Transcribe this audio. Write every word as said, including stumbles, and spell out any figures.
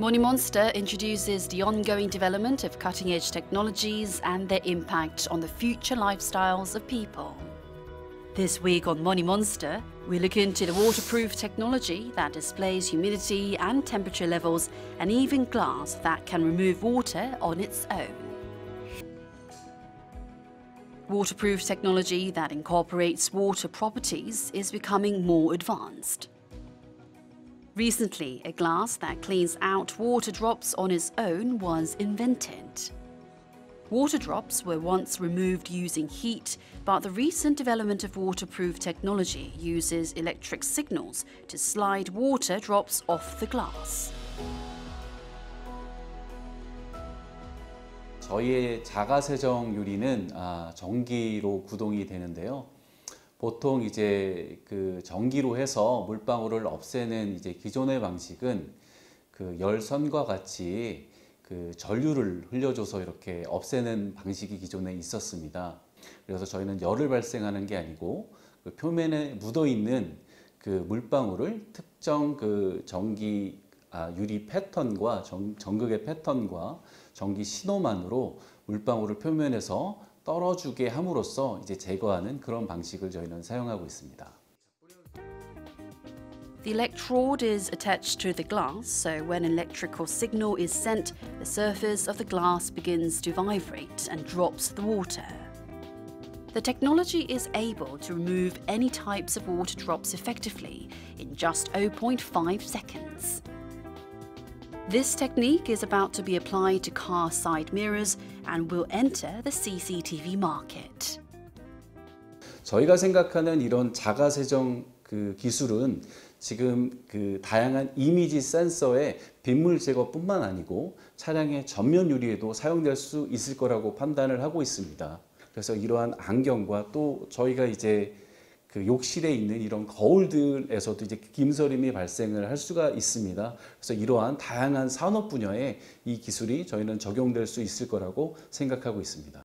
Money Monster introduces the ongoing development of cutting-edge technologies and their impact on the future lifestyles of people. This week on Money Monster, we look into the waterproof technology that displays humidity and temperature levels, and even glass that can remove water on its own. Waterproof technology that incorporates water properties is becoming more advanced. Recently, a glass that cleans out water drops on its own was invented. Water drops were once removed using heat, but the recent development of waterproof technology uses electric signals to slide water drops off the glass. 저희의 자가세정 유리는 아, 전기로 구동이 되는데요. 보통 이제 그 전기로 해서 물방울을 없애는 이제 기존의 방식은 그 열선과 같이 그 전류를 흘려줘서 이렇게 없애는 방식이 기존에 있었습니다. 그래서 저희는 열을 발생하는 게 아니고 그 표면에 묻어있는 그 물방울을 특정 그 전기 아, 유리 패턴과 전, 전극의 패턴과 전기 신호만으로 물방울을 표면에서 떨어주게 함으로써 이제 제거하는 그런 방식을 저희는 사용하고 있습니다. The electrode is attached to the glass, so when an electrical signal is sent, the surface of the glass begins to vibrate and drops the water. The technology is able to remove any types of water drops effectively in just zero point five seconds. This technique is about to be applied to car side mirrors and will enter the C C T V market. 저희가 생각하는 이런 자가세정 그 기술은 지금 그 다양한 이미지 센서의 빗물 제거뿐만 아니고 차량의 전면 유리에도 사용될 수 있을 거라고 판단을 하고 있습니다. 그래서 이러한 안경과 또 저희가 이제 그 욕실에 있는 이런 거울들에서도 이제 김서림이 발생을 할 수가 있습니다. 그래서 이러한 다양한 산업 분야에 이 기술이 저희는 적용될 수 있을 거라고 생각하고 있습니다.